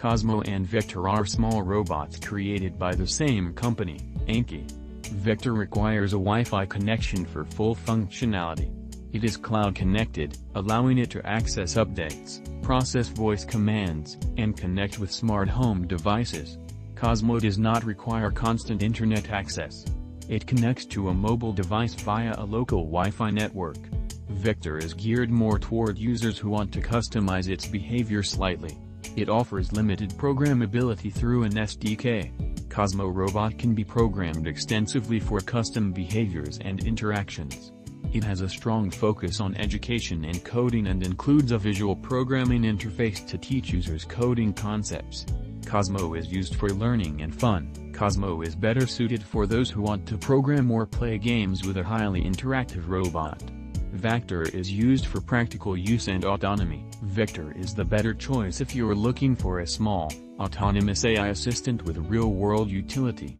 Cozmo and Vector are small robots created by the same company, Anki. Vector requires a Wi-Fi connection for full functionality. It is cloud-connected, allowing it to access updates, process voice commands, and connect with smart home devices. Cozmo does not require constant internet access. It connects to a mobile device via a local Wi-Fi network. Vector is geared more toward users who want to customize its behavior slightly. It offers limited programmability through an SDK. Cozmo robot can be programmed extensively for custom behaviors and interactions. It has a strong focus on education and coding and includes a visual programming interface to teach users coding concepts. Cozmo is used for learning and fun. Cozmo is better suited for those who want to program or play games with a highly interactive robot. Vector is used for practical use and autonomy. Vector is the better choice if you're looking for a small, autonomous AI assistant with real-world utility.